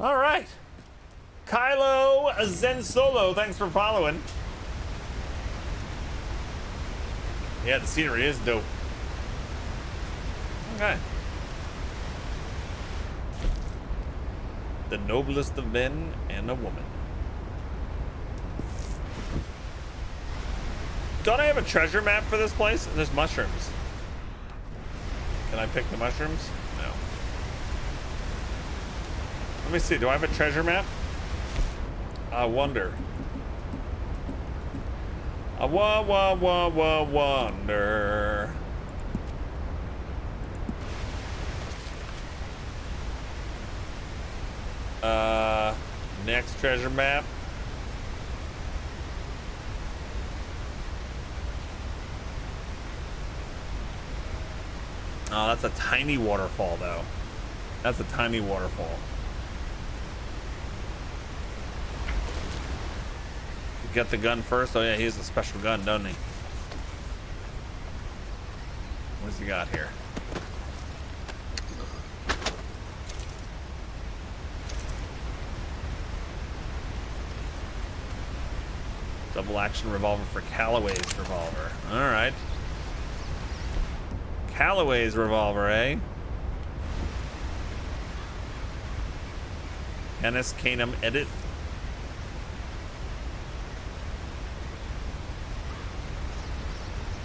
All right. Kylo Zen Solo, thanks for following. Yeah, the scenery is dope. Okay. The noblest of men and a woman. Don't I have a treasure map for this place? There's mushrooms. Can I pick the mushrooms? No. Let me see. Do I have a treasure map? I wonder. I wonder. Next treasure map. Oh, that's a tiny waterfall, though. That's a tiny waterfall. You get the gun first? Oh, yeah, he has a special gun, doesn't he? What's he got here? Double action revolver for Callaway's revolver. All right. Callaway's revolver, eh? Ennis Canum edit.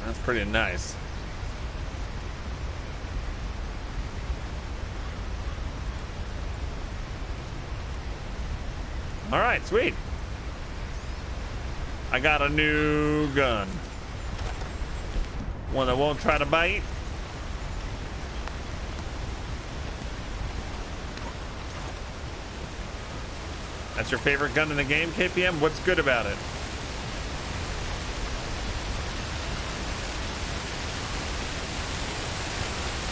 That's pretty nice. All right, sweet. I got a new gun. One that won't try to bite. That's your favorite gun in the game, KPM? What's good about it?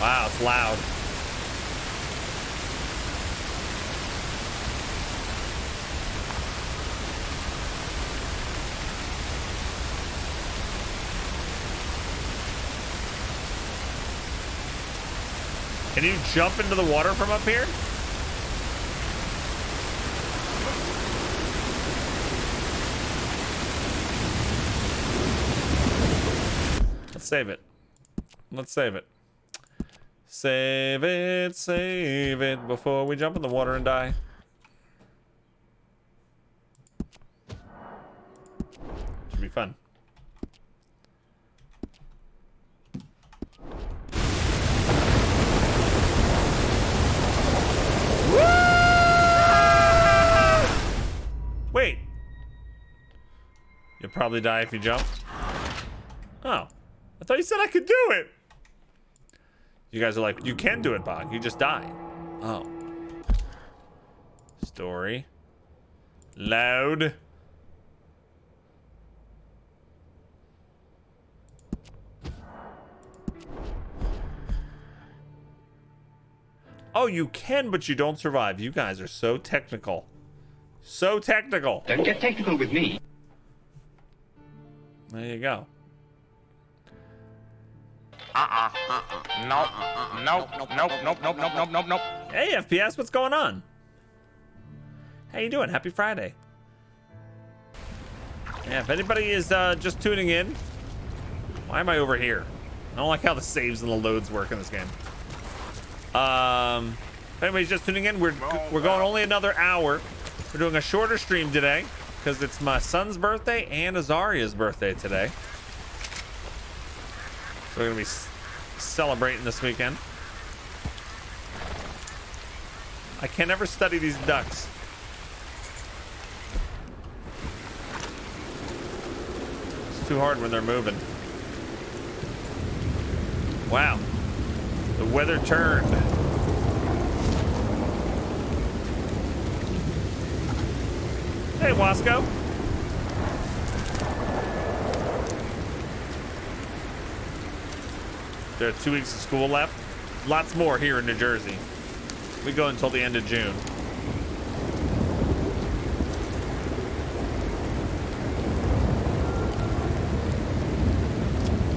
Wow, it's loud. Can you jump into the water from up here? Let's save it. Let's save it. Save it before we jump in the water and die. Should be fun. Wait. You'll probably die if you jump. Oh. I thought you said I could do it. You guys are like, you can do it, Bog. You just die. Oh. Story. Loud. Oh, you can, but you don't survive. You guys are so technical. So technical. Don't get technical with me. There you go. Nope. Hey, FPS, what's going on? How you doing? Happy Friday. Yeah, if anybody is just tuning in, why am I over here? I don't like how the saves and the loads work in this game. If anybody's just tuning in, we're going only another hour. We're doing a shorter stream today because it's my son's birthday and Azaria's birthday today. So we're going to be celebrating this weekend. I can never study these ducks. It's too hard when they're moving. Wow. The weather turned. Hey, Wasco. There are 2 weeks of school left. Lots more here in New Jersey. We go until the end of June.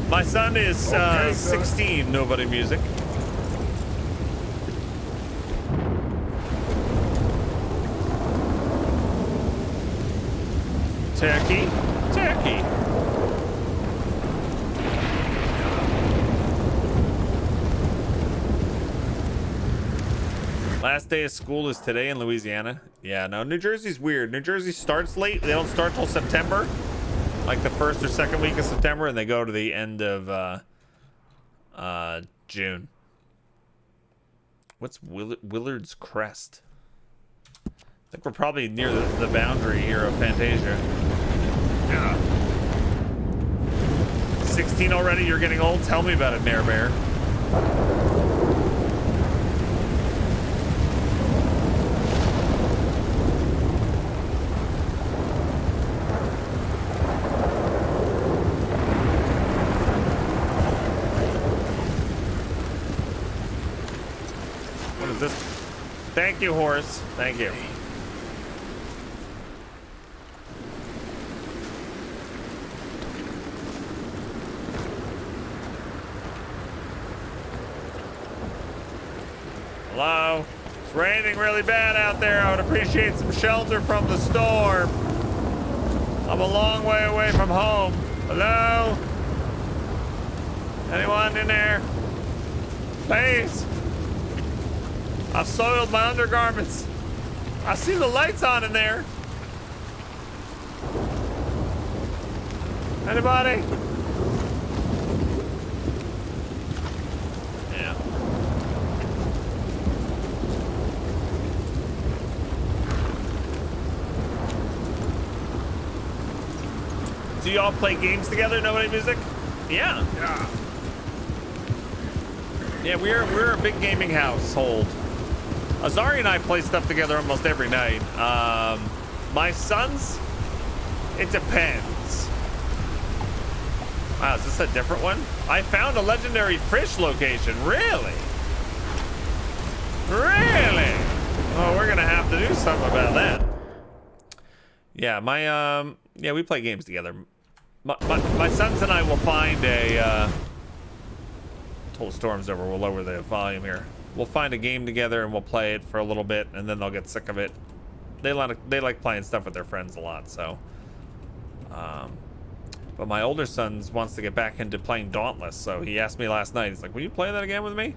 My son is 16, nobody music. Turkey. Turkey. Last day of school is today in Louisiana. Yeah, no, New Jersey's weird. New Jersey starts late. They don't start till September, like the first or second week of September, and they go to the end of June. What's Willard's Crest? I think we're probably near the boundary here of Fantasia. Yeah. 16 already? You're getting old? Tell me about it, Nair Bear. Thank you, horse. Thank you. Hello? It's raining really bad out there. I would appreciate some shelter from the storm. I'm a long way away from home. Hello? Anyone in there? Please? I've soiled my undergarments. I see the lights on in there. Anybody? Yeah. Do y'all play games together? Nobody music? Yeah. Yeah. Yeah, we're a big gaming household. Azaria and I play stuff together almost every night. My sons, it depends. Wow, is this a different one? I found a legendary fish location. Really? Really? Oh, we're gonna have to do something about that. Yeah, my yeah, we play games together. My sons and I will find a whole storm's over. We'll lower the volume here. We'll find a game together and we'll play it for a little bit, and then they'll get sick of it. They like playing stuff with their friends a lot, so. But my older son wants to get back into playing Dauntless, so he asked me last night. He's like, "Will you play that again with me?"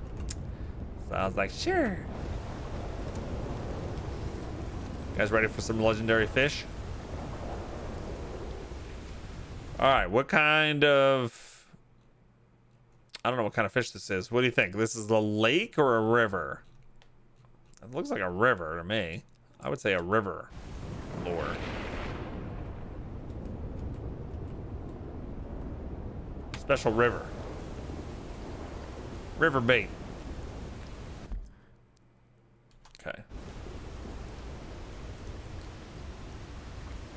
So I was like, "Sure." You guys ready for some legendary fish? All right. What kind of? I don't know what kind of fish this is. What do you think? This is a lake or a river? It looks like a river to me. I would say a river lure. Special river. River bait. Okay.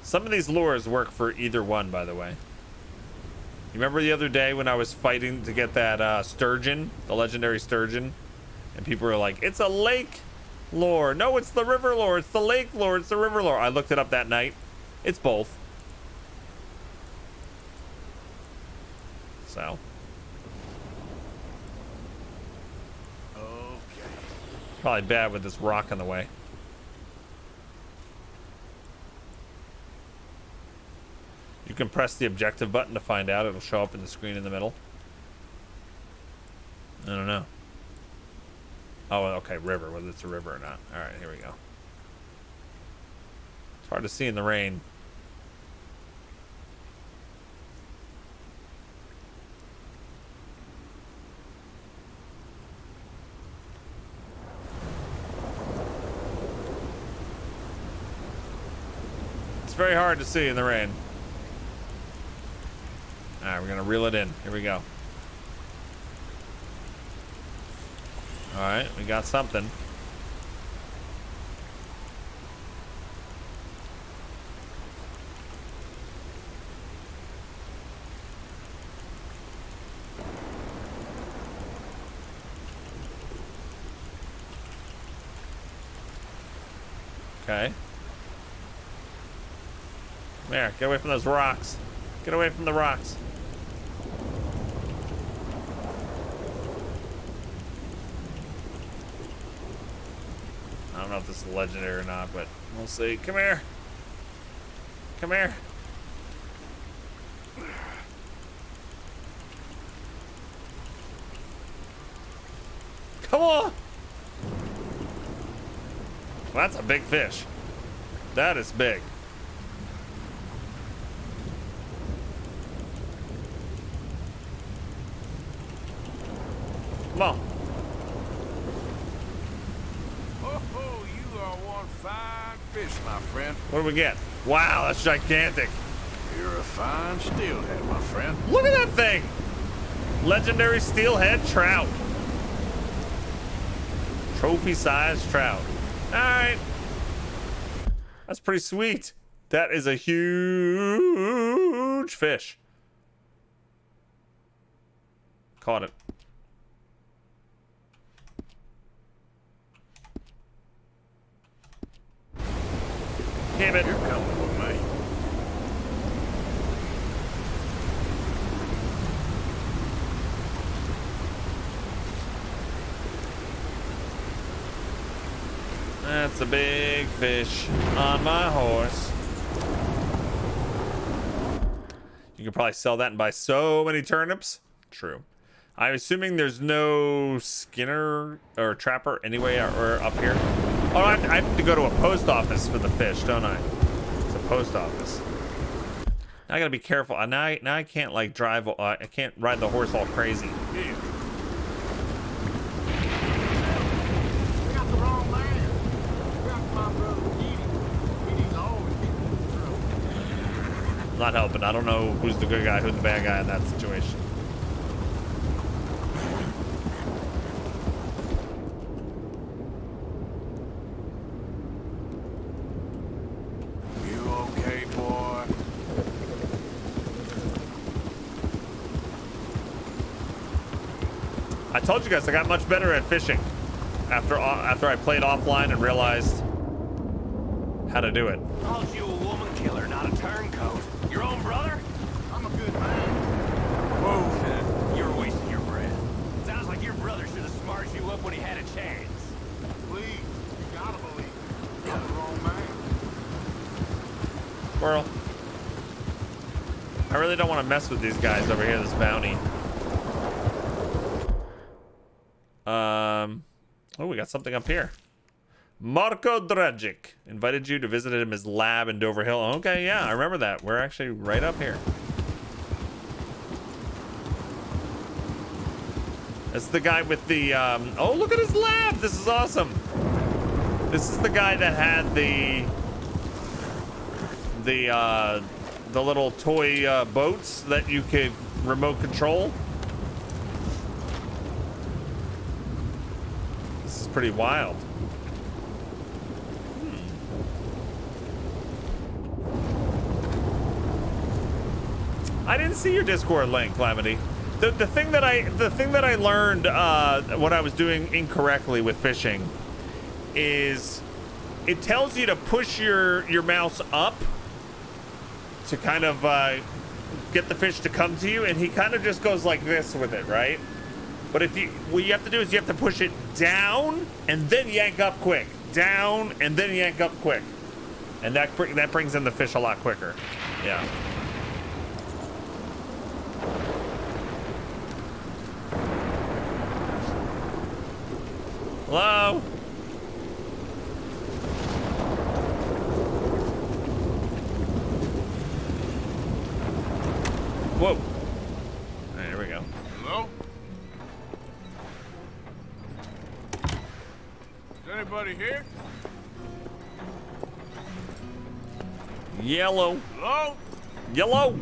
Some of these lures work for either one, by the way. You remember the other day when I was fighting to get that sturgeon, the legendary sturgeon, and people were like, "It's a lake lure." No, it's the river lure. It's the lake lure. It's the river lure. I looked it up that night. It's both. So. Okay. Probably bad with this rock in the way. You can press the objective button to find out. It'll show up in the screen in the middle. I don't know. Oh, okay, river, whether it's a river or not. All right, here we go. It's hard to see in the rain. It's very hard to see in the rain. All right, we're gonna reel it in. Here we go. All right, we got something. Okay. There, get away from those rocks. Get away from the rocks. I don't know if this is legendary or not, but we'll see. Come here. Come here. Come on! Well, that's a big fish. That is big. Come on. Oh, you are one fine fish, my friend. What do we get? Wow, that's gigantic. You're a fine steelhead, my friend. Look at that thing. Legendary steelhead trout. Trophy-sized trout. All right. That's pretty sweet. That is a huge fish. Caught it. Damn it. You're coming with me. That's a big fish on my horse. You can probably sell that and buy so many turnips. True. I'm assuming there's no skinner or trapper anyway or up here. Oh, I have to go to a post office for the fish, don't I? It's a post office. Now I gotta be careful. Now I can't like drive. I can't ride the horse all crazy. Yeah. We got the wrong land. We got my brother Edie. Edie's always getting through. Not helping. I don't know who's the good guy, who's the bad guy in that situation. I told you guys I got much better at fishing after I played offline and realized how to do it. Called you a woman killer, not a turncoat. Your own brother? I'm a good man. Whoa, you're wasting your breath. Sounds like your brother should have smarted you up when he had a chance. Please, you gotta believe me. I'm the wrong man. Squirrel. I really don't want to mess with these guys over here, this bounty. Oh, we got something up here. Marco Dragic invited you to visit him his lab in Dover Hill. Okay, yeah, I remember that. We're actually right up here. That's the guy with the oh, look at his lab. This is awesome. This is the guy that had the little toy boats that you could remote control. Pretty wild. I didn't see your Discord link, Calamity. The thing that I learned what I was doing incorrectly with fishing is it tells you to push your mouse up to kind of get the fish to come to you, and he kind of just goes like this with it, right? But if you, what you have to do is you have to push it down and then yank up quick. Down and then yank up quick. And that brings in the fish a lot quicker. Yeah. Hello? Whoa. Anybody here? Yellow. Hello? Yellow.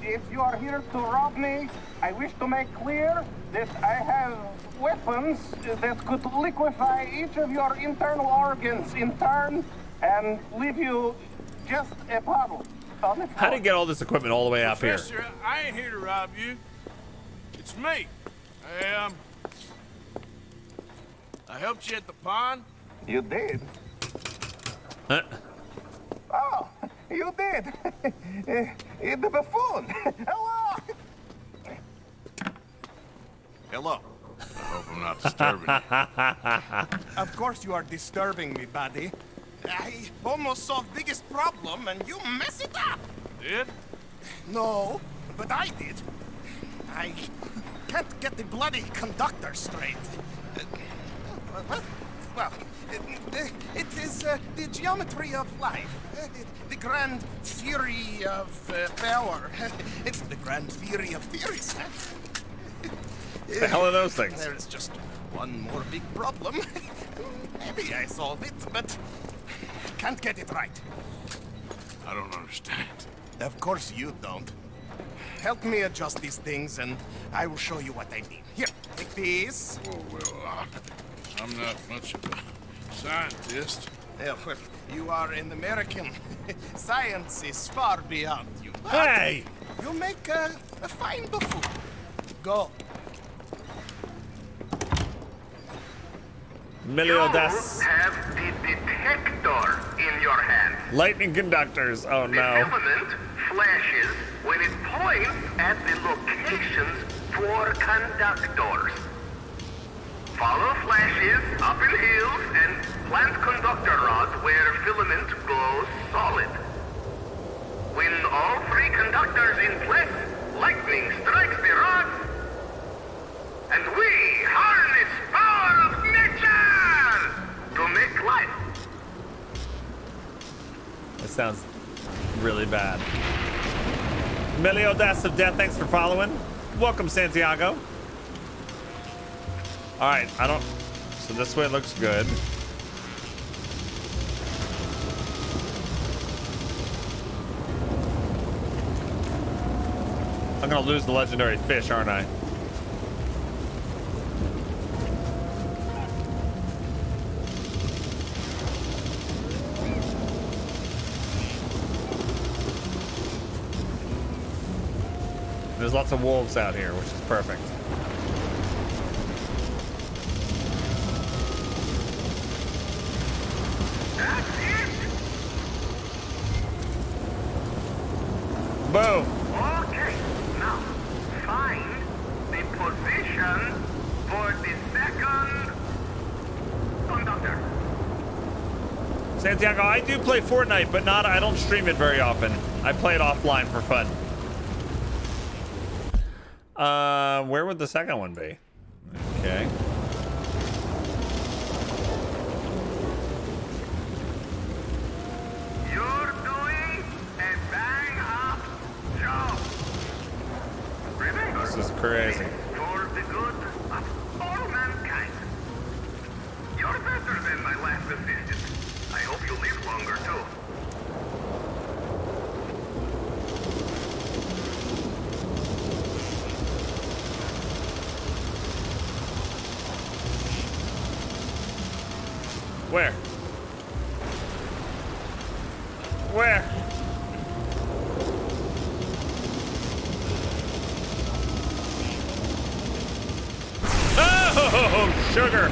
If you are here to rob me, I wish to make clear that I have weapons that could liquefy each of your internal organs in turn and leave you just a puddle. How do you get all this equipment all the way up here? Professor, I ain't here to rob you. It's me. I helped you at the pond. You did? Huh? Oh, you did. It's the buffoon. Hello. Hello. I hope I'm not disturbing you. Of course you are disturbing me, buddy. I almost solved the biggest problem and you mess it up. did? No, but I did. I can't get the bloody conductor straight. What? Well, it is the geometry of life, the grand theory of power. It's the grand theory of theories. What the hell are those things? There is just one more big problem. Maybe I solve it, but can't get it right. I don't understand. Of course you don't. Help me adjust these things, and I will show you what I mean. Here, take this. Oh, well, I'm not much of a scientist. Well, you are an American. Science is far beyond you. Hey! You make a fine buffalo. Go. Meliodas. You have the detector in your hand. Lightning conductors. Oh, no. The filament flashes when it points at the locations for conductors. Follow flashes up in hills and plant conductor rods where filament goes solid. When all three conductors in place, lightning strikes the rods, and we harness power of nature to make life. That sounds really bad. Meliodas of Death, thanks for following. Welcome, Santiago. All right, I don't. So this way it looks good. I'm gonna lose the legendary fish, aren't I? There's lots of wolves out here, which is perfect. Boom. Okay, now find the position for the second conductor. Santiago, I do play Fortnite, but not. I don't stream it very often. I play it offline for fun. Where would the second one be? Okay. This is crazy. For the good of all mankind. You're better than my last assistant. I hope you live longer too. Where? Where? Sugar!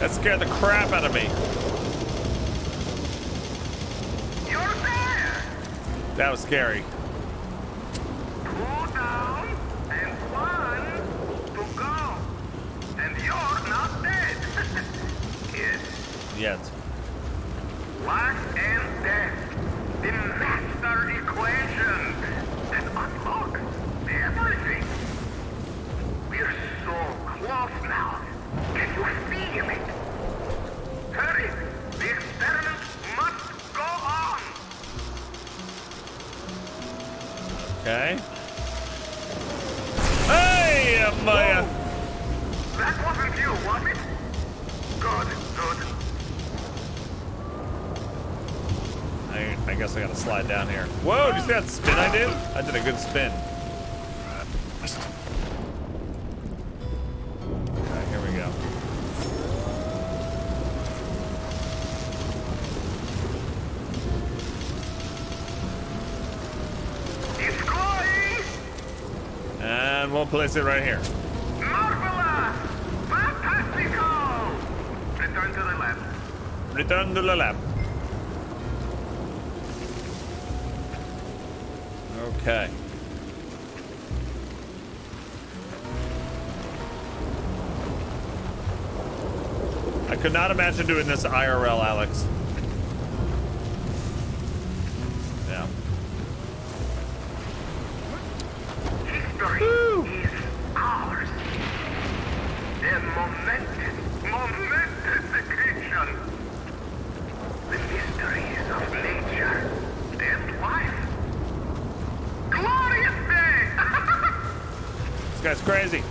That scared the crap out of me. You're there. That was scary. Two down and one to go. And you're not dead. Yes. Yet. Life and death. The master equation. And unlock everything. We're so close now. Can you feel it? Hurry! The experiment must go on! Okay. Hey, Maya! Whoa. That wasn't you, was it? Good, good. I guess I gotta slide down here. Whoa, did you see that spin I did? I did a good spin. Place it right here. Marvelous! Fantastico! Return to the lab. Return to the lab. Okay. I could not imagine doing this IRL, Alex. Yeah. victory is ours. A momentous occasion. The mysteries of nature and life. Glorious day! This guy's crazy.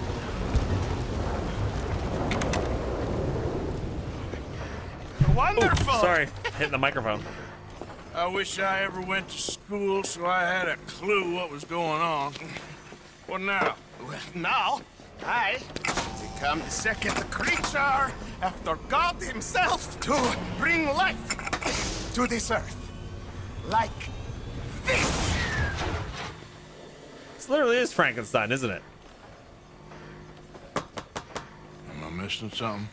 Wonderful! Oh, sorry, hitting the microphone. I wish I ever went to school so I had a clue what was going on. What now? Well, now I become the second creature after God himself to bring life to this earth. Like this! This literally is Frankenstein, isn't it? Am I missing something?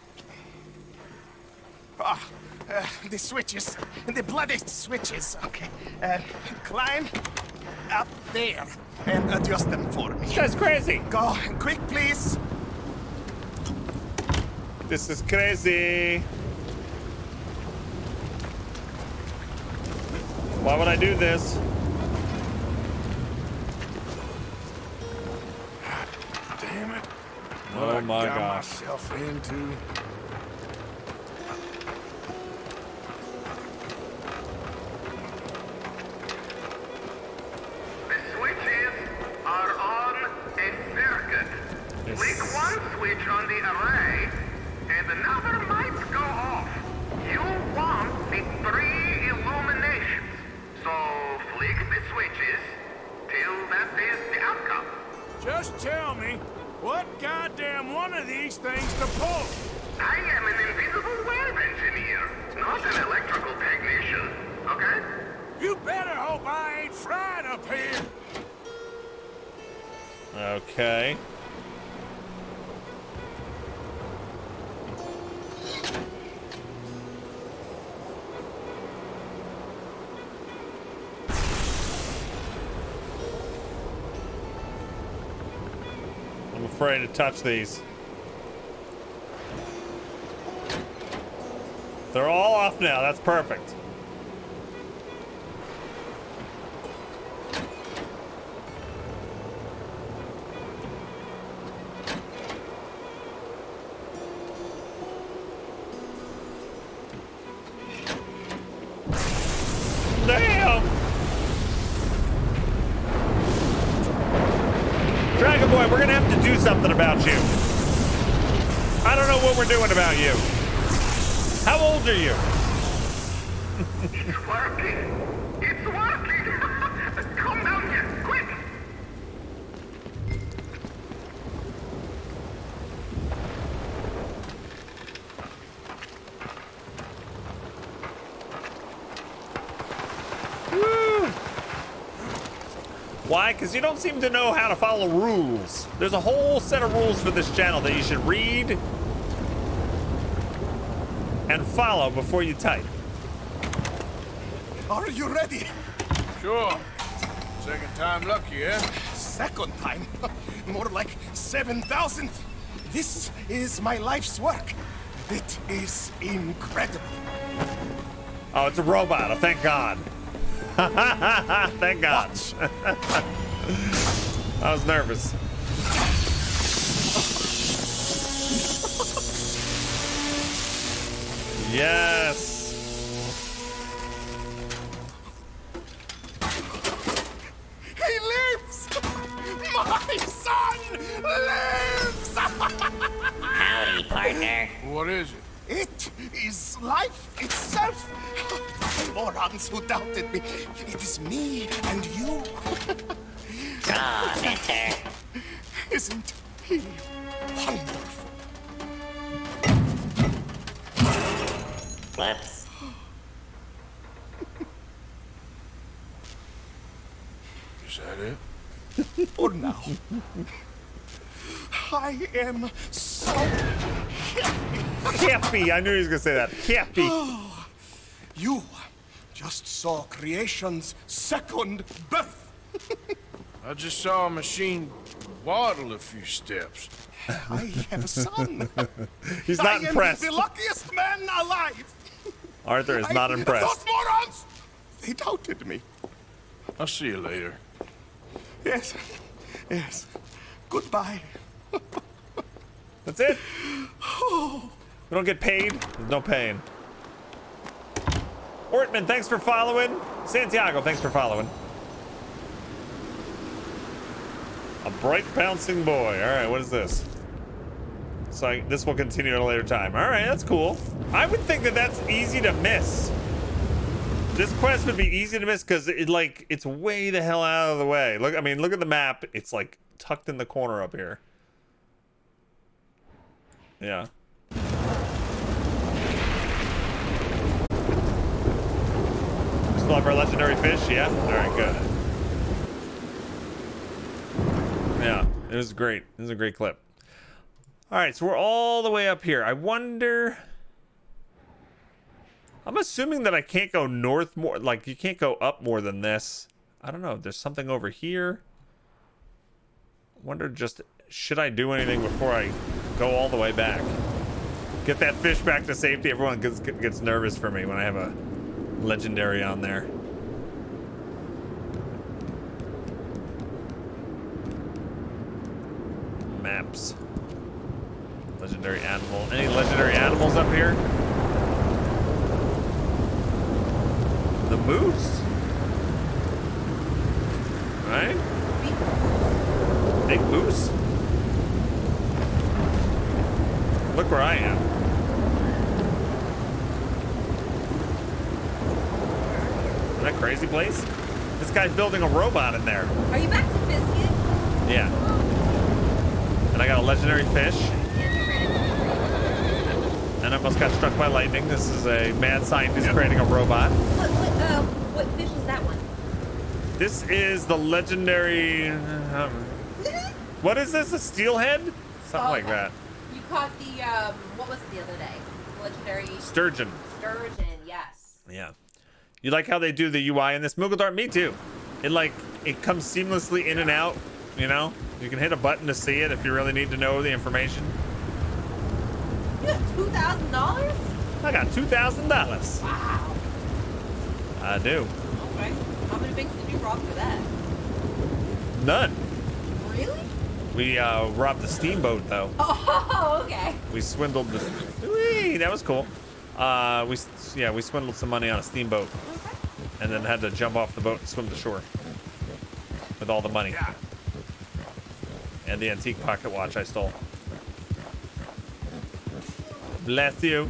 Oh, the switches, the bloody switches. Okay, climb up there and adjust them for me. That's crazy. Go quick, please. This is crazy. Why would I do this? God damn it! What oh my gosh! I got myself into. Okay. I'm afraid to touch these. They're all off now. That's perfect. About you. How old are you? It's working. It's working. Come down here, quick. Woo. Why? Because you don't seem to know how to follow rules. There's a whole set of rules for this channel that you should read and follow before you type. Are you ready? Sure. Second time lucky, eh? Second time? More like 7,000th. This is my life's work. It is incredible. Oh, it's a robot. Oh, thank God. Thank God. I was nervous. Yes. He lives. My son lives. Howdy, partner. What is it? It is life itself. Morons who doubted me. It is me and you. Ah, oh, mister. Isn't he wonderful? Whoops. Is that it? For now. I am so happy. Happy. I knew he was going to say that. Happy. Oh, you just saw creation's second birth. I just saw a machine waddle a few steps. I have a son. He's not impressed. I am the luckiest man alive. Arthur is not impressed. Those morons! They doubted me. I'll see you later. Yes. Yes. Goodbye. That's it. Oh. We don't get paid. There's no paying. Ortman, thanks for following. Santiago, thanks for following. A bright bouncing boy. All right, what is this? So this will continue at a later time. All right, that's cool. I would think that that's easy to miss. This quest would be easy to miss because it like it's way the hell out of the way. Look, I mean, look at the map. It's like tucked in the corner up here. Yeah. Still have our legendary fish, yeah? All right, good. Yeah, it was great. It was a great clip. All right, so we're all the way up here. I wonder... I'm assuming that I can't go north more. Like, you can't go up more than this. I don't know. There's something over here. I wonder just, should I do anything before I go all the way back? Get that fish back to safety. Everyone gets nervous for me when I have a legendary on there. Maps. Legendary animal. Any legendary animals up here? The moose, right? Big moose. Look where I am. Isn't that a crazy place? This guy's building a robot in there. Are you back to Fizzgig? Yeah. And I got a legendary fish. And I almost got struck by lightning. This is a mad scientist creating a robot. What fish is that one? This is the legendary... what is this? A steelhead? Something like that. You caught the... what was it the other day? The legendary... Sturgeon. Sturgeon, yes. Yeah. You like how they do the UI in this? Muggle tart, me too. It like, it comes seamlessly in and out, you know? You can hit a button to see it if you really need to know the information. You have $2,000? I got $2,000. Wow. I do. Okay. How many banks did you rob for that? None. Really? We robbed the steamboat, though. Oh, okay. We swindled the... Whee, that was cool. We swindled some money on a steamboat. Okay. And then had to jump off the boat and swim to shore. With all the money. Yeah. And the antique pocket watch I stole. Bless you.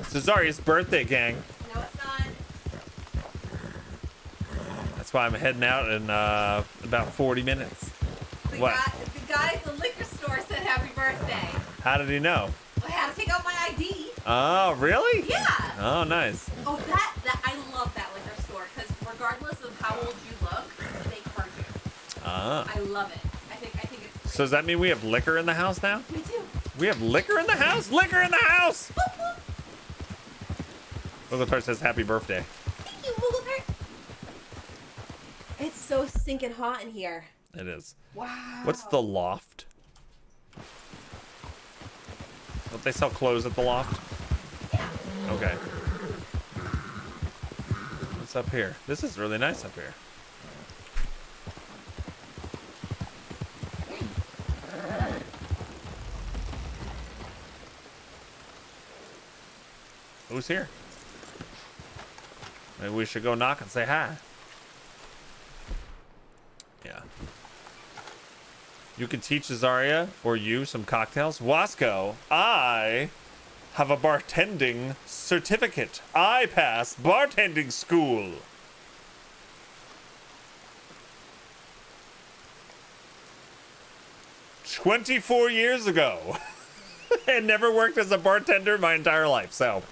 It's Azaria's birthday, gang. No, it's not. That's why I'm heading out in about 40 minutes. The guy at the liquor store said happy birthday. How did he know? Well, I had to take out my ID. Oh, really? Yeah. Oh, nice. Oh, that I love that liquor store because regardless of how old you look, they card you. I love it. So does that mean we have liquor in the house now? We do. We have liquor in the house? Liquor in the house! Muggle tart says happy birthday. Thank you, Muggle tart. It's so stinking hot in here. It is. Wow. What's the loft? Don't they sell clothes at the loft? Yeah. Okay. What's up here? This is really nice up here. Who's here? Maybe we should go knock and say hi. Yeah. You can teach Azaria or you some cocktails. Wasco, I have a bartending certificate. I pass bartending school. "24 years ago." And never worked as a bartender my entire life, so...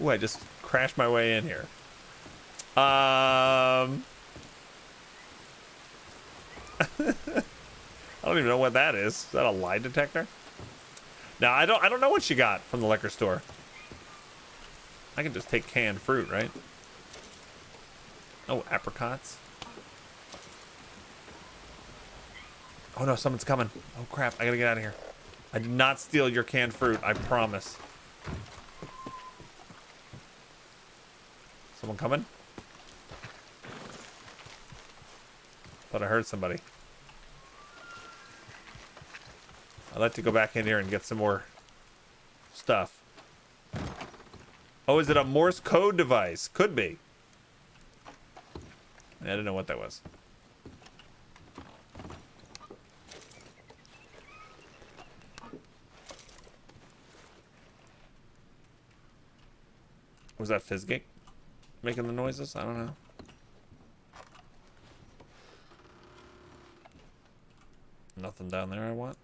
Ooh, I just crashed my way in here. I don't even know what that is. Is that a lie detector? No, I don't know what she got from the liquor store. I can just take canned fruit, right? Oh, apricots. Oh no, someone's coming. Oh crap, I gotta get out of here. I did not steal your canned fruit, I promise. Someone coming? Thought I heard somebody. I'd like to go back in here and get some more stuff. Oh, is it a Morse code device? Could be. I don't know what that was. Was that Fizzgig making the noises? I don't know. Nothing down there I want.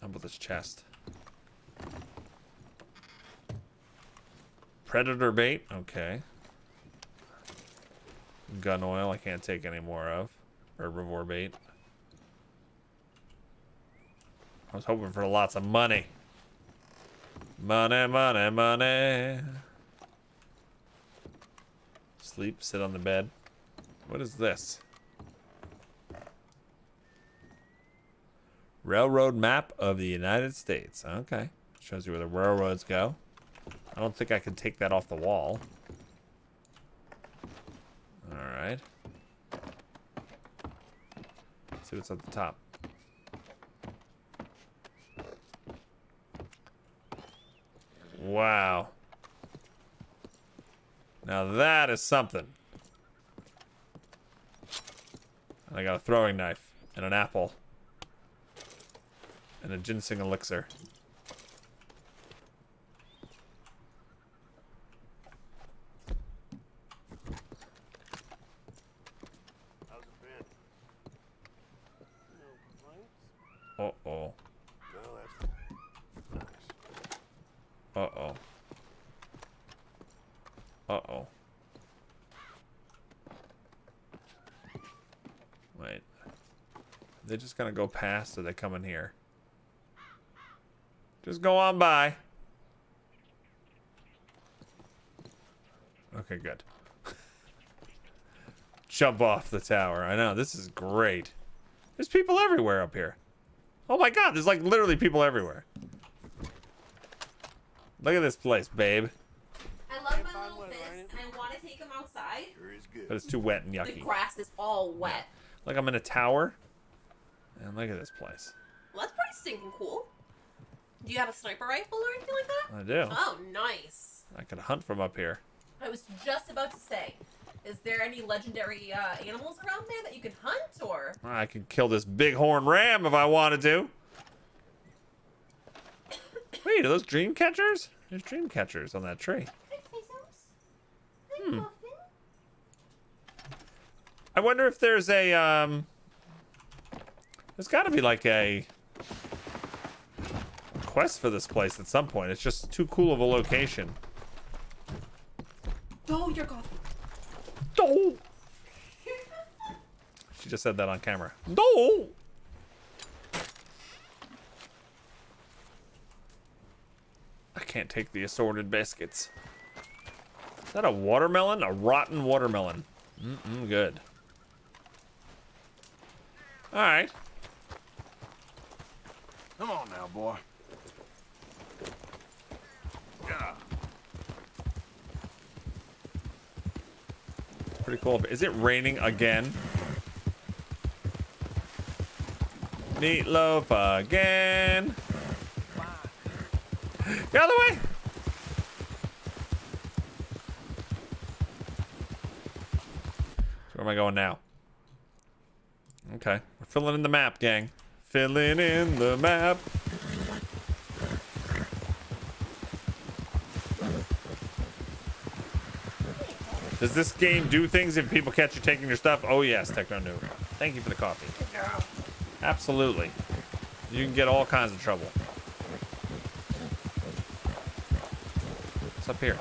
How about this chest? Predator bait? Okay. Gun oil I can't take any more of. Herbivore bait. I was hoping for lots of money. Money, money, money. Sleep, sit on the bed. What is this? Railroad map of the United States. Okay. Shows you where the railroads go. I don't think I can take that off the wall. Alright. Let's see what's at the top. Wow. Now that is something. I got a throwing knife and an apple. And a ginseng elixir. How's it been? No complaints? Uh-oh. No, that's nice. Uh-oh. Uh-oh. Wait. They're just gonna go past or they come in here? Just go on by. Okay, good. Jump off the tower. I know, this is great. There's people everywhere up here. Oh my god, there's like literally people everywhere. Look at this place, babe. I love my little fist, and I want to take him outside. Sure is good. But it's too wet and yucky. The grass is all wet. Yeah. Like I'm in a tower. And look at this place. Well, that's pretty stinking cool. Do you have a sniper rifle or anything like that? I do. Oh, nice. I could hunt from up here. I was just about to say, is there any legendary animals around there that you can hunt, or? I could kill this bighorn ram if I wanted to. Wait, are those dream catchers? There's dream catchers on that tree. Hmm. I wonder if there's a, there's gotta be like a quest for this place at some point. It's just too cool of a location. Oh, you're gone. No. She just said that on camera. No. I can't take the assorted biscuits. Is that a watermelon? A rotten watermelon. Mm-mm, good. All right. Come on now, boy. Pretty cool. Is it raining again? Meatloaf again. The other way. So where am I going now? Okay, we're filling in the map, gang. Filling in the map. Does this game do things if people catch you taking your stuff? Oh yes, Techno Noir. Thank you for the coffee. Absolutely. You can get all kinds of trouble. What's up here?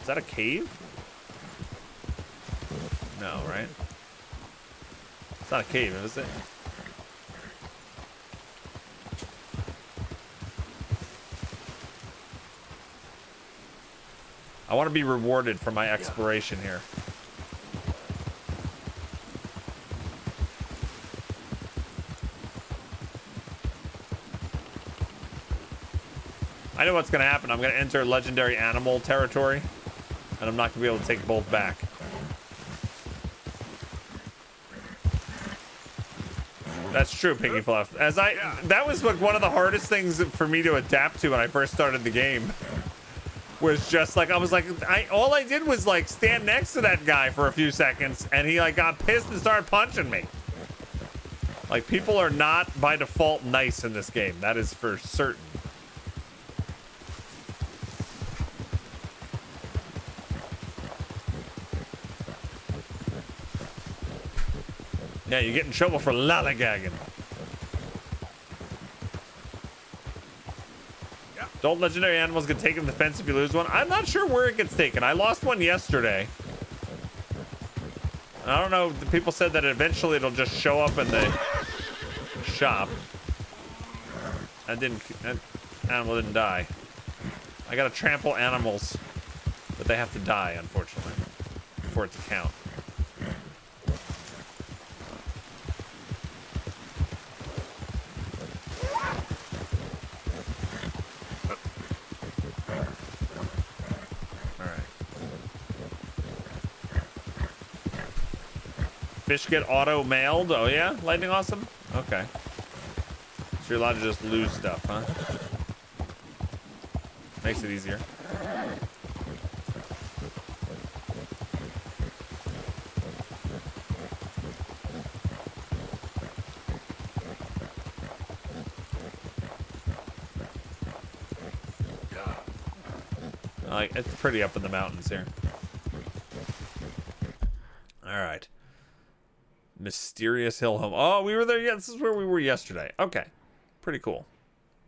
Is that a cave? No, right? It's not a cave, is it? I want to be rewarded for my exploration here. I know what's going to happen. I'm going to enter legendary animal territory, and I'm not going to be able to take both back. That's true, Piggy Fluff. That was like one of the hardest things for me to adapt to when I first started the game. Was just like, I was like, all I did was like stand next to that guy for a few seconds, and he like got pissed and started punching me. Like, people are not by default nice in this game. That is for certain. Yeah, you get in trouble for lollygagging. Yeah. Don't legendary animals get taken to the fence if you lose one? I'm not sure where it gets taken. I lost one yesterday. I don't know. The people said that eventually it'll just show up in the shop. That animal didn't die. I gotta trample animals, but they have to die, unfortunately, for it to count. Fish get auto-mailed? Oh, yeah? Lightning Awesome? Okay. So you're allowed to just lose stuff, huh? Makes it easier. Like, it's pretty up in the mountains here. All right. Mysterious Hill Home. Oh, we were there. Yeah, this is where we were yesterday. Okay. Pretty cool.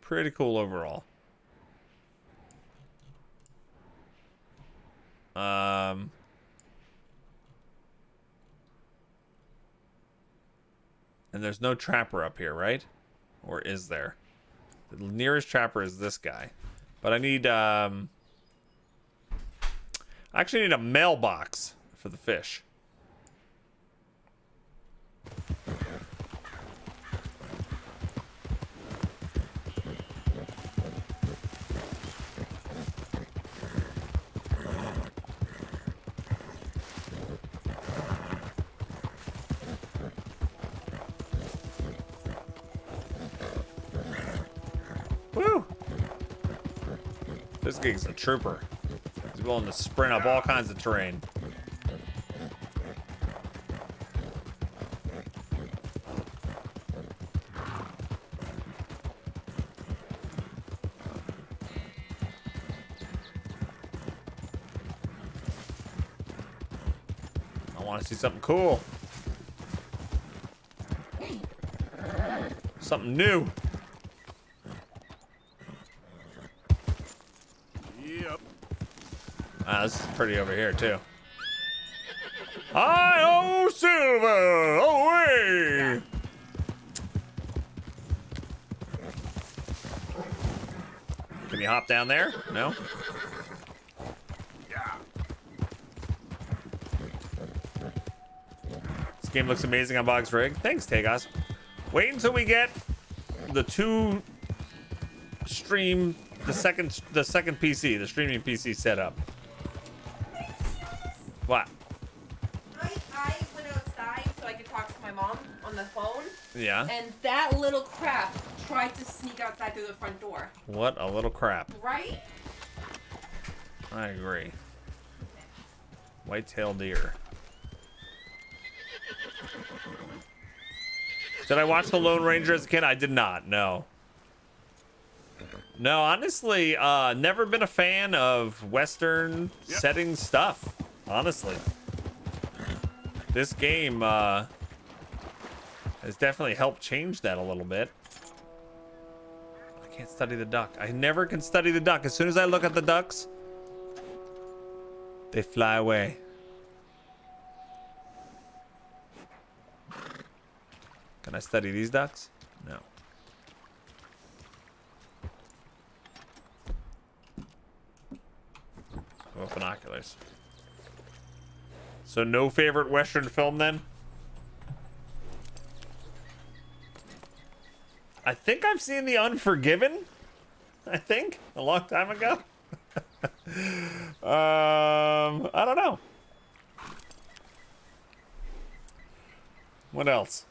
Pretty cool overall. And there's no trapper up here, right? Or is there? The nearest trapper is this guy. But I need, I actually need a mailbox for the fish. This gig's a trooper. He's willing to sprint up all kinds of terrain. I want to see something cool. Something new. This is pretty over here too. I owe silver away. Can you hop down there? No. Yeah. This game looks amazing on Bog's Rig. Thanks, Tegos. Wait until we get the second PC, the streaming PC set up. What? I went outside so I could talk to my mom on the phone. Yeah. And that little crap tried to sneak outside through the front door. What a little crap. Right? I agree. White-tailed deer. Did I watch The Lone Ranger as a kid? I did not, no. No, honestly, never been a fan of Western setting stuff. Honestly, this game has definitely helped change that a little bit. I can't study the duck. I never can study the duck. As soon as I look at the ducks, they fly away. Can I study these ducks? No. Oh, binoculars. So no favorite Western film then? I think I've seen The Unforgiven. I think, a long time ago. I don't know. What else?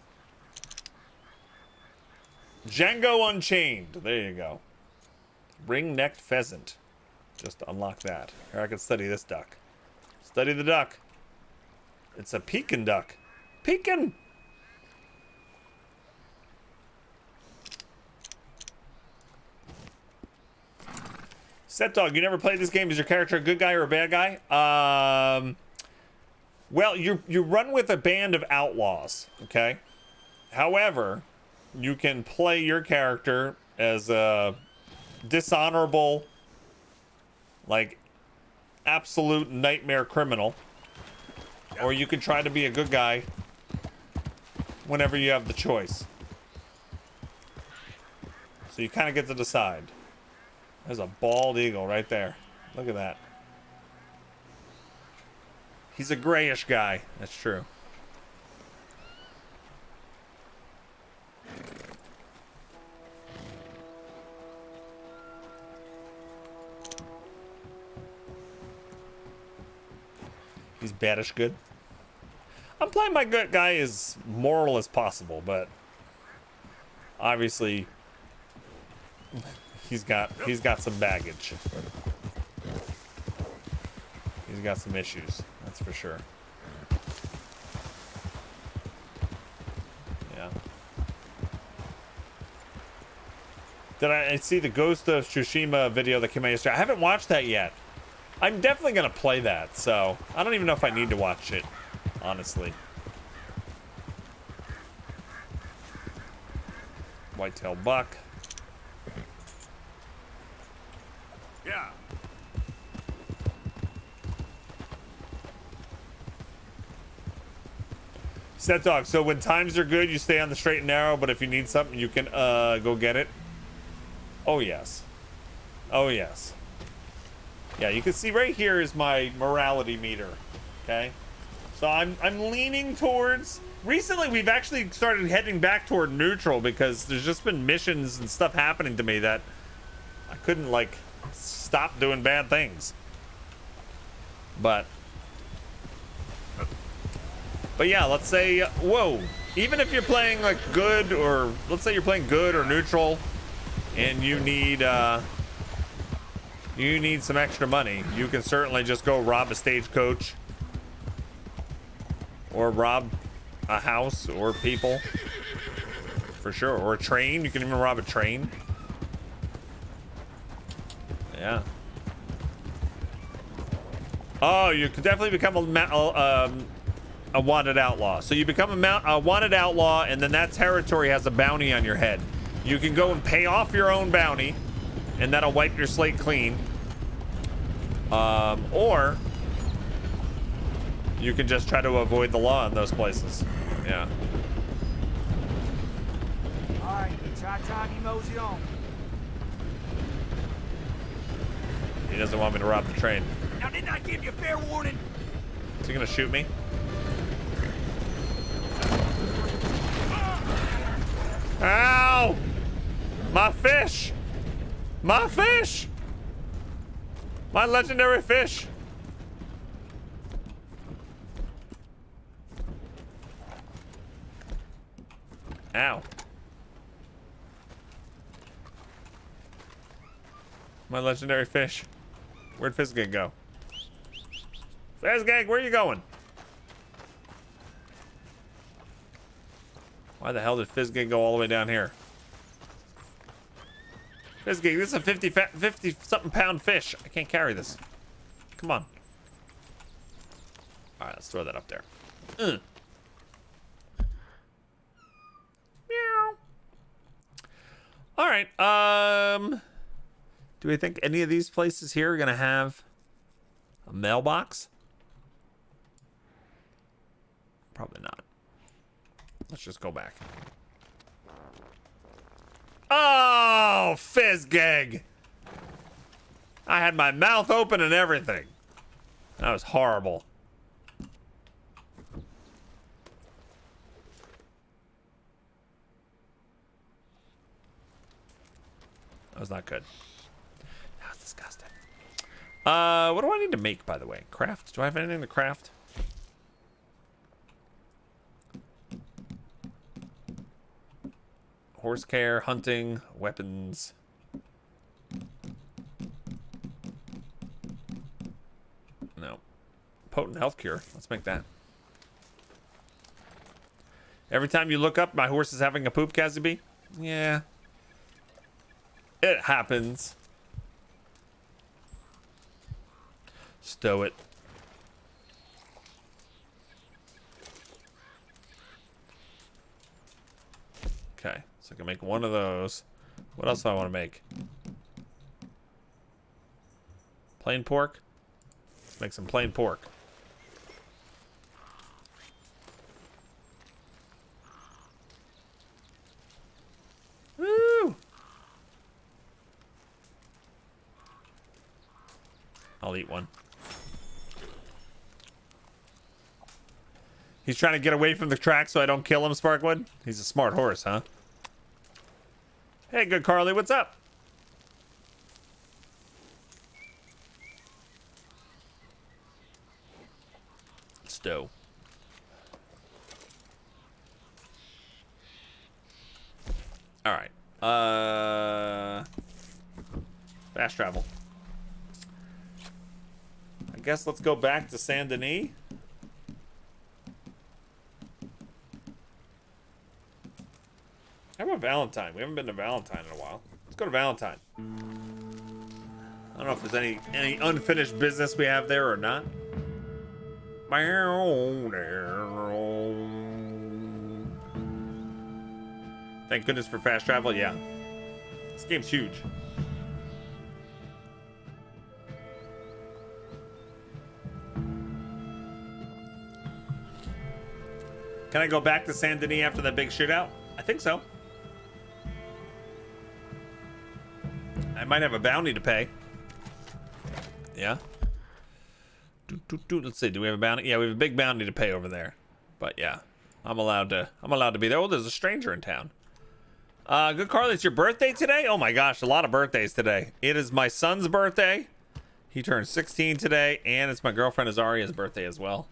Django Unchained. There you go. Ring-necked pheasant. Just unlock that. Here, I can study this duck. Study the duck. It's a pekin duck. Pekin! Set Dog, you never played this game. Is your character a good guy or a bad guy? Well, you run with a band of outlaws, okay? However, you can play your character as a dishonorable, like, absolute nightmare criminal. Or you can try to be a good guy whenever you have the choice. So you kind of get to decide. There's a bald eagle right there. Look at that. He's a grayish guy. That's true. He's baddish good. I'm playing my good guy as moral as possible, but obviously he's got some baggage. He's got some issues, that's for sure. Yeah. Did I see the Ghost of Tsushima video that came out yesterday? I haven't watched that yet. I'm definitely gonna play that, so I don't even know if I need to watch it, honestly. Whitetail buck. Yeah. Set Dog, so when times are good, you stay on the straight and narrow, but if you need something, you can go get it. Oh yes. Oh yes. Yeah, you can see right here is my morality meter, okay? So I'm leaning towards... Recently, we've actually started heading back toward neutral because there's just been missions and stuff happening to me that I couldn't, like, stop doing bad things. But yeah, let's say... Whoa! Even if you're playing, like, good or... Let's say you're playing good or neutral and you need some extra money. You can certainly just go rob a stagecoach or rob a house or people for sure, or a train. You can even rob a train. Yeah. Oh, you could definitely become a wanted outlaw. So you become a wanted outlaw, and then that territory has a bounty on your head. You can go and pay off your own bounty, and that'll wipe your slate clean. Or you can just try to avoid the law in those places. Yeah. All right, he mosey on. He doesn't want me to rob the train. Now didn't I give you fair warning? Is he gonna shoot me? Ow! My fish! My fish! My legendary fish! Ow. My legendary fish. Where'd Fizzgig go? Fizzgig, where are you going? Why the hell did Fizzgig go all the way down here? Fizzgig, this is a 50-something pound fish. I can't carry this. Come on. All right, let's throw that up there. Ugh. Meow. All right. Do we think any of these places here are gonna have a mailbox? Probably not. Let's just go back. Oh, Fizzgig! I had my mouth open and everything. That was horrible. That was not good. What do I need to make, by the way? Craft? Do I have anything to craft? Horse care, hunting, weapons. No. Potent health cure. Let's make that. Every time you look up, my horse is having a poop, Casabee. Yeah. It happens. Stow it. Okay, so I can make one of those. What else do I want to make? Plain pork? Let's make some plain pork. Woo! I'll eat one. He's trying to get away from the track so I don't kill him, Sparkwood. He's a smart horse, huh? Hey, good Carly, what's up? Stow. All right. Fast travel. I guess let's go back to Saint-Denis. How about Valentine? We haven't been to Valentine in a while. Let's go to Valentine. I don't know if there's any unfinished business we have there or not. Thank goodness for fast travel. Yeah. This game's huge. Can I go back to Saint-Denis after that big shootout? I think so. I might have a bounty to pay. Yeah. Let's see. Do we have a bounty? Yeah, we have a big bounty to pay over there. But yeah, I'm allowed to be there. Oh, there's a stranger in town. Good Carly, it's your birthday today? Oh my gosh, a lot of birthdays today. It is my son's birthday. He turned 16 today, and it's my girlfriend Azaria's birthday as well.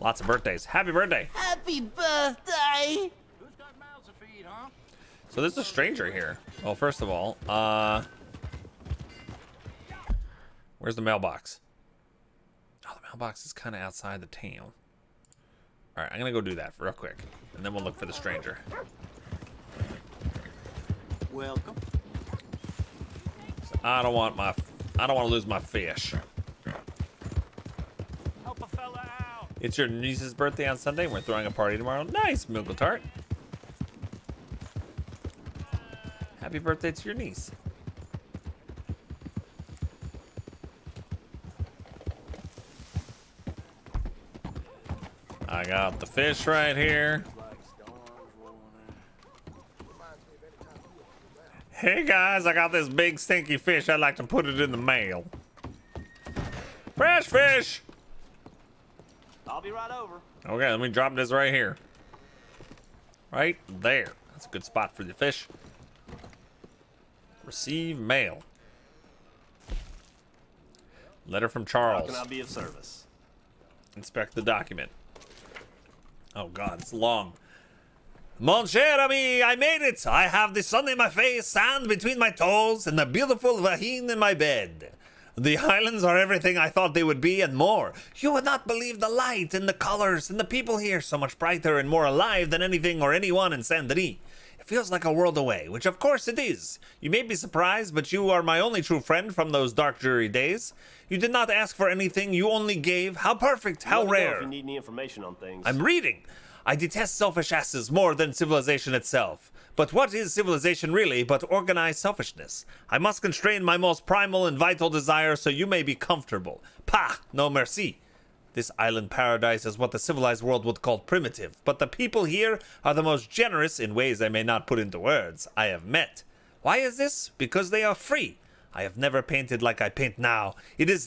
Lots of birthdays. Happy birthday. Happy birthday. So there's a stranger here. Well, first of all, where's the mailbox? Oh, the mailbox is kind of outside the town. All right, I'm gonna go do that real quick, and then we'll look for the stranger. Welcome. So I don't want to lose my fish. Help a fella out. It's your niece's birthday on Sunday. We're throwing a party tomorrow. Nice, Muggle tart. Happy birthday to your niece. I got the fish right here. Hey guys, I got this big stinky fish. I'd like to put it in the mail. Fresh fish. I'll be right over. Okay, let me drop this right here. Right there. That's a good spot for the fish. Receive mail. Letter from Charles. How can I be of service? Inspect the document. Oh God, it's long. Mon cher ami, I made it. I have the sun in my face, sand between my toes, and the beautiful vahine in my bed. The islands are everything I thought they would be and more. You would not believe the light and the colors and the people here, so much brighter and more alive than anything or anyone in Saint-Denis. It feels like a world away, which of course it is. You may be surprised, but you are my only true friend from those dark, dreary days. You did not ask for anything, you only gave. How perfect, how rare. If you need any information on things. I'm reading. I detest selfish asses more than civilization itself. But what is civilization really but organized selfishness? I must constrain my most primal and vital desire so you may be comfortable. Pah, no merci. This island paradise is what the civilized world would call primitive, but the people here are the most generous in ways I may not put into words I have met. Why is this? Because they are free. I have never painted like I paint now. It is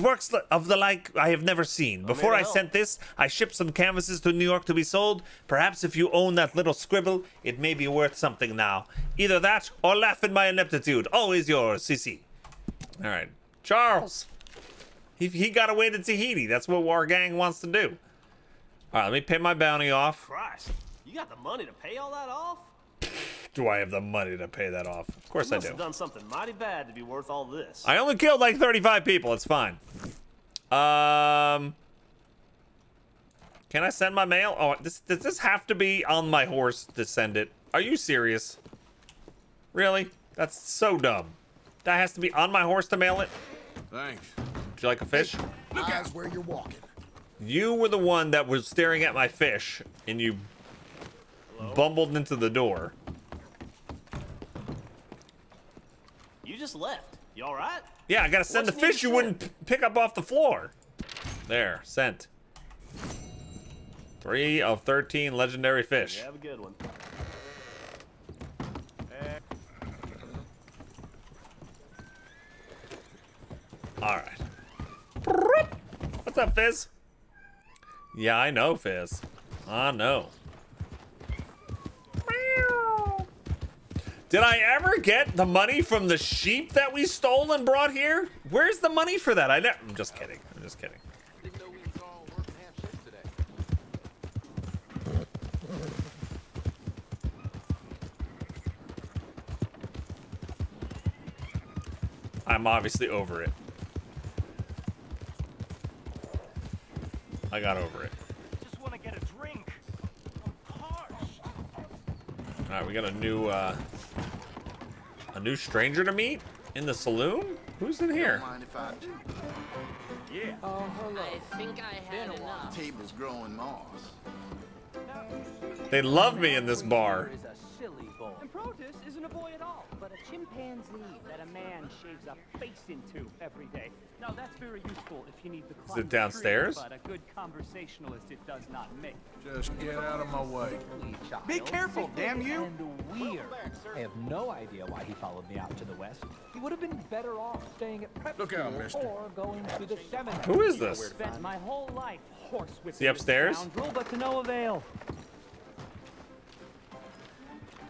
works of the like I have never seen. Before I sent this, I shipped some canvases to New York to be sold. Perhaps if you own that little scribble, it may be worth something now. Either that or laugh at my ineptitude. Always yours, CC. All right. Charles. He got away to Tahiti. That's what our gang wants to do. All right, let me pay my bounty off. Christ, you got the money to pay all that off? Do I have the money to pay that off? Of course I do. You must have done something mighty bad to be worth all this. I only killed like 35 people. It's fine. Can I send my mail? Oh, does this have to be on my horse to send it? Are you serious? Really? That's so dumb. That has to be on my horse to mail it? Thanks. Would you like a fish? Look out where you're walking. You were the one that was staring at my fish, and you bumbled into the door. You just left. You all right? Yeah, I gotta send the fish you wouldn't pick up off the floor. There, sent. 3 of 13 legendary fish. You have a good one. All right. What's up, Fizz? Yeah, I know, Fizz. I know. Did I ever get the money from the sheep that we stole and brought here? Where's the money for that? I'm just kidding. I'm just kidding. Didn't know we was all working half shift today. I'm obviously over it. I got over it. Just want to get a drink. All right, we got a new stranger to meet in the saloon. Who's in here? Yeah. Oh, hello. I think I had enough. Tables growing moss. They love me in this bar. And Protus isn't a boy at all, but a chimpanzee that a man shaves a face into every day. Now that's very useful if you need the climb. Is it downstairs? But a good conversationalist it does not make. Just get out of my way. Be careful, damn you. And weird. I have no idea why he followed me out to the west. He would have been better off staying at prep school or going to the seminary. Who is this? Spent my whole life horsewhipping. Is he upstairs? But to no avail.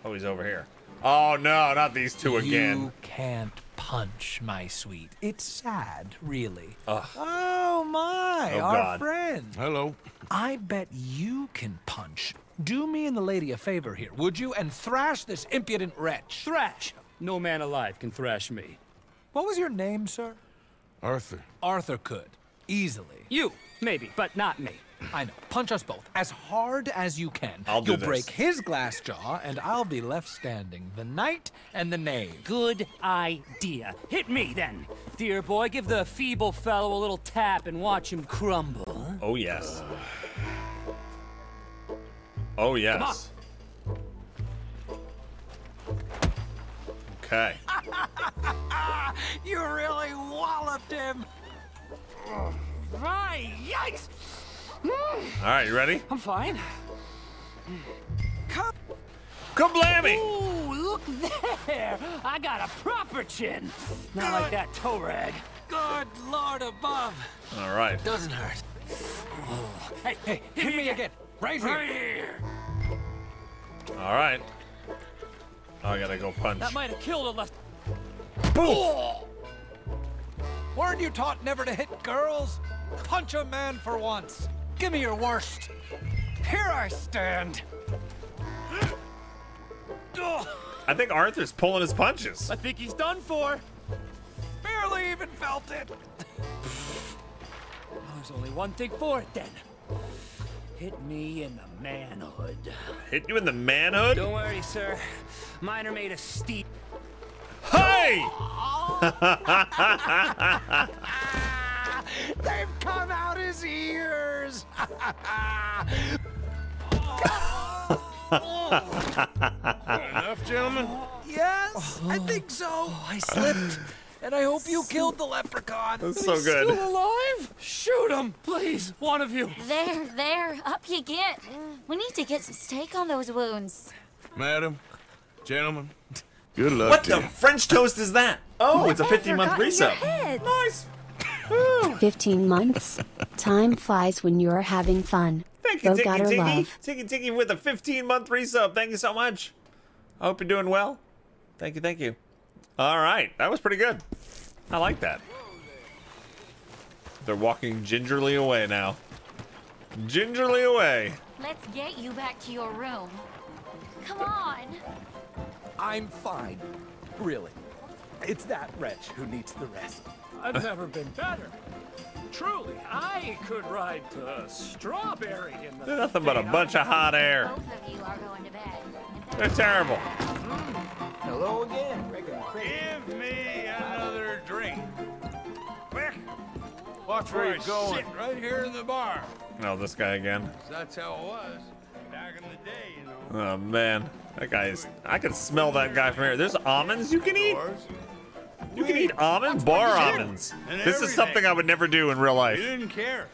Oh, he's over here. Oh, no, not these two again. You can't punch, my sweet. It's sad, really. Ugh. Oh, my, our friend. Hello. I bet you can punch. Do me and the lady a favor here, would you? And thrash this impudent wretch. Thrash? No man alive can thrash me. What was your name, sir? Arthur. Arthur could, easily. You, maybe, but not me. I know. Punch us both as hard as you can. You'll break his glass jaw, and I'll be left standing. The knight and the knave. Good idea. Hit me then, dear boy. Give the feeble fellow a little tap and watch him crumble. Oh yes. Oh yes. Okay. You really walloped him. Right? Yikes! All right, you ready? I'm fine. Come blammy! Ooh, look there! I got a proper chin. Not like that toe rag. Good Lord above. All right. Doesn't hurt. Oh. Hey, hit me again. Right here. All right. Oh, I gotta go punch. That might have killed unless. Boom! Weren't you taught never to hit girls? Punch a man for once. Give me your worst. Here I stand. I think Arthur's pulling his punches. I think he's done for. Barely even felt it. Well, there's only one thing for it then. Hit me in the manhood. Hit you in the manhood? Don't worry, sir. Mine are made of steel. Hey! They've come out his ears. Enough, gentlemen? Yes, I think so. I slipped, and I hope you killed the leprechaun. That's so good. Still alive? Shoot him, please, one of you. There, up you get. We need to get some steak on those wounds. Madam, gentlemen, good luck. What the French toast is that? Oh, it's a 15-month resub. Nice. 15 months. Time flies when you're having fun. Thank you, Tiki Tiki with a 15-month resub. Thank you so much. I hope you're doing well. Thank you. All right. That was pretty good. I like that. They're walking gingerly away now. Gingerly away. Let's get you back to your room. Come on. I'm fine. Really. It's that wretch who needs the rest. I've never been better. Truly, I could ride to strawberry in the... They're nothing but a bunch of hot air. Both of you are going to bed. They're terrible. Hello again. Give me another drink. Quick. Watch where you're going. Sit right here in the bar. Oh, this guy again. That's how it was back in the day, you know. Oh, man. That guy is... I can smell that guy from here. There's almonds you can eat? You can eat almonds? Bar almonds. This is something I would never do in real life. You didn't care.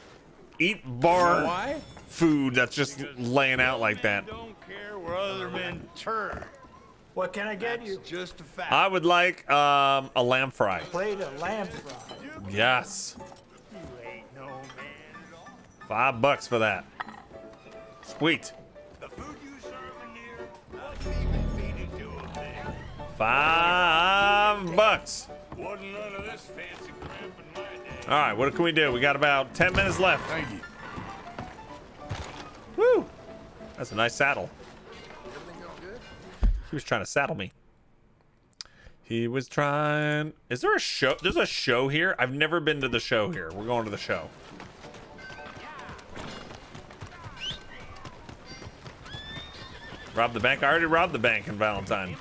Eat bar food that's just laying out like that. Don't care where other men turn. What can I get you? Just a fact. I would like a lamb fry. Plate of lamb fry. Yes. You ain't no man at all. $5 for that. Sweet. The food you serve in here, I'll keep it feeding to a man. $5. Wasn't none of this fancy crap in my day. All right, what can we do? We got about 10 minutes left. Thank you. Woo! That's a nice saddle. He was trying to saddle me. He was trying... Is there a show? There's a show here? I've never been to the show here. We're going to the show. Rob the bank. I already robbed the bank in Valentine.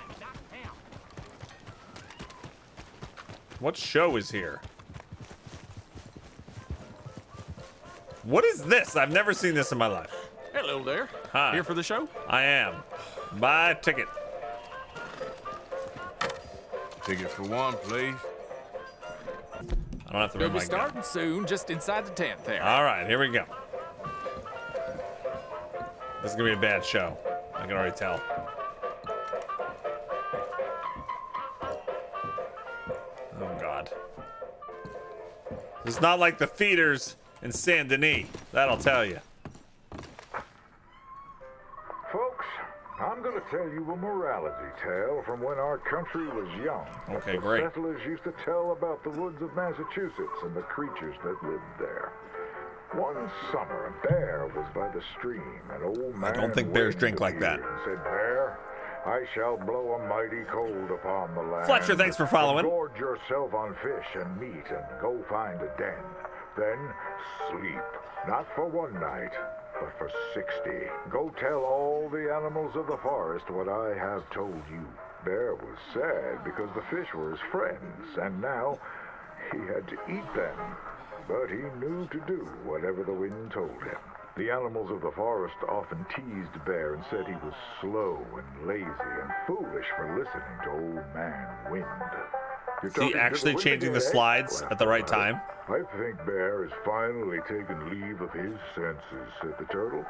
What show is here? What is this? I've never seen this in my life. Hello there. Hi. Here for the show? I am. Buy a ticket. Ticket for one, please. I don't have to read my guide. We'll be starting soon, just inside the tent there. All right, here we go. This is going to be a bad show. I can already tell. Oh, God. It's not like the feeders in Saint-Denis. That'll tell you. Folks, I'm going to tell you a morality tale from when our country was young. Okay, great. The settlers used to tell about the woods of Massachusetts and the creatures that lived there. One summer, a bear was by the stream, and old man... I don't think bears drink like that. ...said, Bear, I shall blow a mighty cold upon the land. Fletcher, thanks for following. Gorge yourself on fish and meat and go find a den. Then sleep, not for one night, but for 60. Go tell all the animals of the forest what I have told you. Bear was sad because the fish were his friends, and now he had to eat them. But he knew to do whatever the wind told him. The animals of the forest often teased Bear and said he was slow and lazy and foolish for listening to old man Wind. Is he actually changing the slides at the right time? I think Bear has finally taken leave of his senses, said the turtle.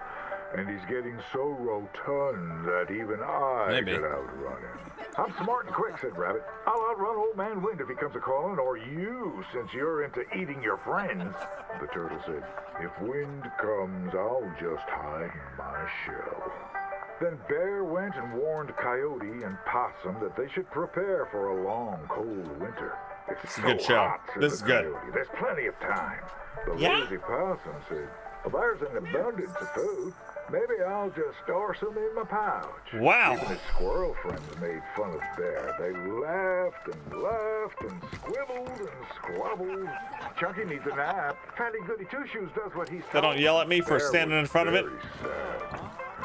And he's getting so rotund that even I could outrun him. I'm smart and quick, said Rabbit. I'll outrun old man Wind if he comes a-calling, or you, since you're into eating your friends. The turtle said, if Wind comes, I'll just hide in my shell. Then Bear went and warned Coyote and Possum that they should prepare for a long, cold winter. It's so hot, said the Coyote. There's plenty of time. The lazy Possum said, well, there's an abundance of food. Maybe I'll just store some in my pouch. Wow. Even his squirrel friends made fun of Bear. They laughed and squibbled and squabbled. Chunky needs a nap. Fatty Goody Two-Shoes does what he's... They don't yell at me for standing in front of it. Sad.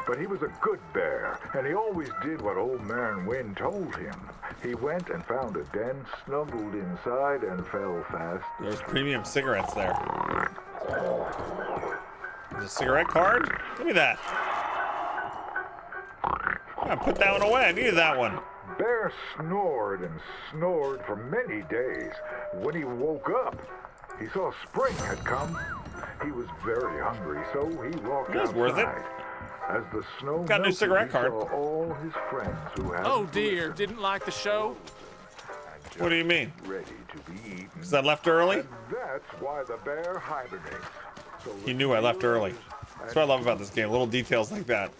But he was a good bear, and he always did what old man Wind told him. He went and found a den, snuggled inside, and fell fast. There's premium cigarettes there. There's a cigarette card? Give me that. I put that one away. I needed that one. Bear snored and snored for many days. When he woke up, he saw spring had come. He was very hungry, so he walked outside. It was worth it. As the snow got a new cigarette card. All his friends who had listened. Didn't like the show? What do you mean? Ready to be eaten. Because I left early? And that's why the bear hibernates. So he knew I left early. That's what I love about this game. Little details like that.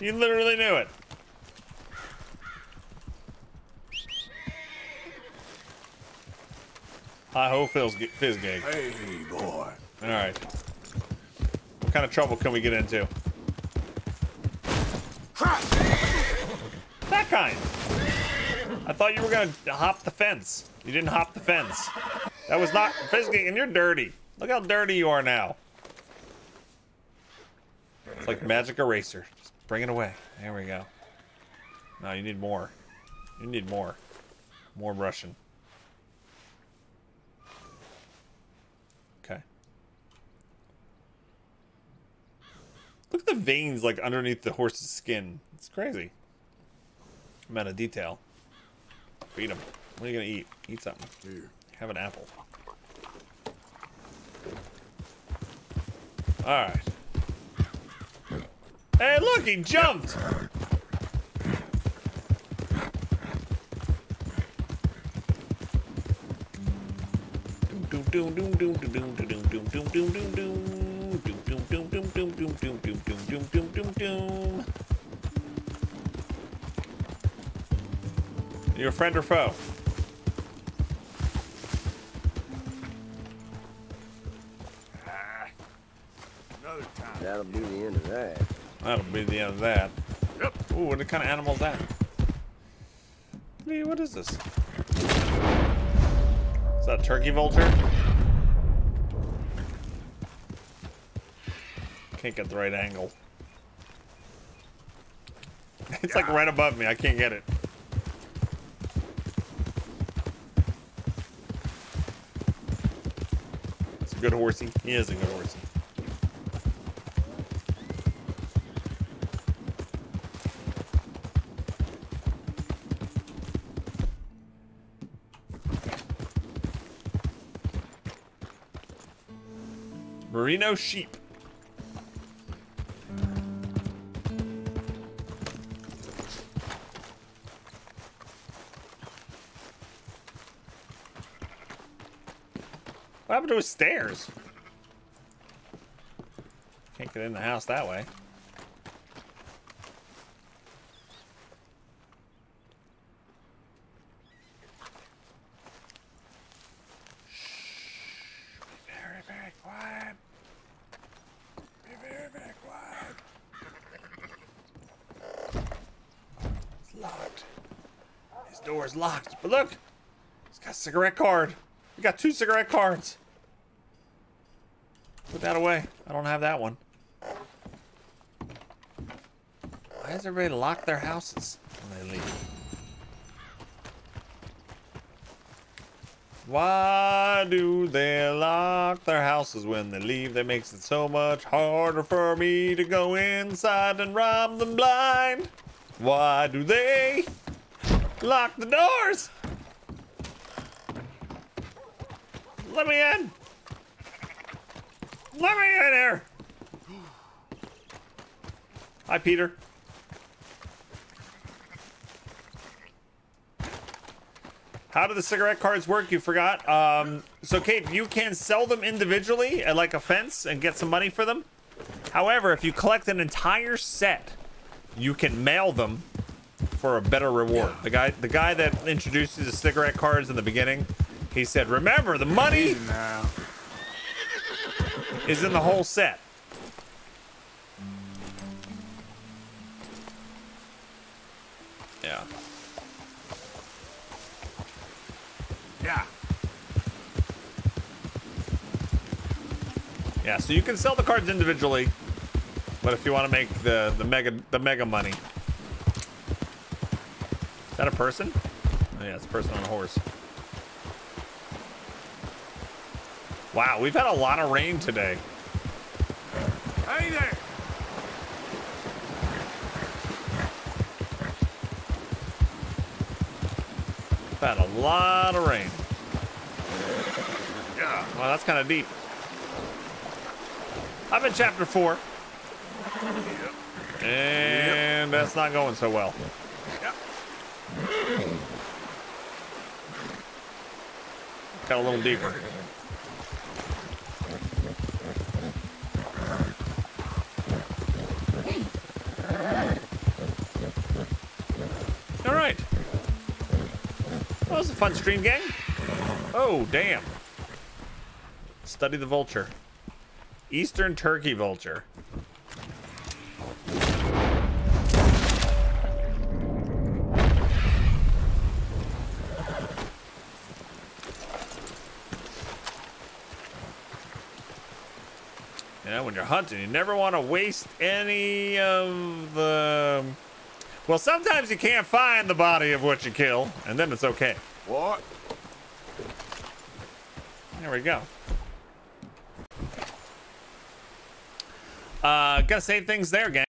You literally knew it. Hi-ho, Fizzgig. Hey, boy. All right. What kind of trouble can we get into? That kind. I thought you were going to hop the fence. You didn't hop the fence. That was not... Fizzgig, and you're dirty. Look how dirty you are now. It's like magic eraser. Just bring it away. There we go. No, you need more. You need more. More brushing. Okay. Look at the veins like underneath the horse's skin. It's crazy. Amount of detail. Feed him. What are you gonna eat? Eat something. Here. Have an apple. Alright. Hey, look, he jumped! You're a friend or foe? Another time. That'll be the end of that. That'll be the end of that. Yep. Ooh, what kind of animal is that? Hey, what is this? Is that a turkey vulture? Can't get the right angle. It's like right above me. I can't get it. It's a good horsey. He is a good horsey. Merino sheep. What happened to his stairs? Can't get in the house that way. Locked, but look, it's got a cigarette card. We got 2 cigarette cards. Put that away. I don't have that one. Why does everybody lock their houses when they leave? Why do they lock their houses when they leave? That makes it so much harder for me to go inside and rob them blind. Why do they lock the doors? Let me in. Let me in here. Hi, Peter. How do the cigarette cards work? You forgot. So, Kate, you can sell them individually at like a fence and get some money for them. However, if you collect an entire set, you can mail them for a better reward. The guy that introduced you to cigarette cards in the beginning, he said, remember, the money is in the whole set. Yeah. Yeah. Yeah, so you can sell the cards individually, but if you want to make the mega money. Is that a person? Oh yeah, it's a person on a horse. Wow, we've had a lot of rain today. Hey there! We've had a lot of rain. Yeah. Wow, that's kind of deep. I'm in chapter 4. Yep. And that's not going so well. Got a little deeper. All right. Well, that was a fun stream, gang. Oh, damn. Study the vulture. Eastern turkey vulture. Yeah, when you're hunting, you never want to waste any of the... Well, sometimes you can't find the body of what you kill, and then it's okay. What? There we go. Gotta save things there, gang.